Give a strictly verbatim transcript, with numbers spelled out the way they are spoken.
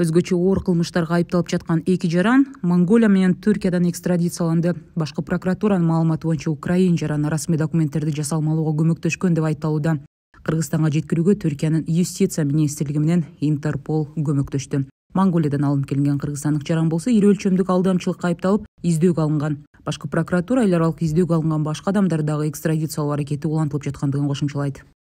Өзгөчө оор кылмыштарга айыпталып жаткан эки жаран Монголия менен Түркиядан экстрадицияланды. Башкы прокуратуранын маалыматы боюнча Украин жараны расмий документтерди жасалмалууга көмөктөшкөн деп айтылууда. Кыргызстанга жеткирүүгө Түркиянын юстиция министрлиги менен Интерпол көмөктөштү. Монголиядан алынып келген кыргызстандык жаран болсо ири өлчөмдүк алдамчылыкка айыпталып издөөгө алынган. Башкы прокуратура эл аралык издөөгө алынган башка адамдар дагы экстрадициялоо аракети улантылып жаткандыгын кошумчалайт.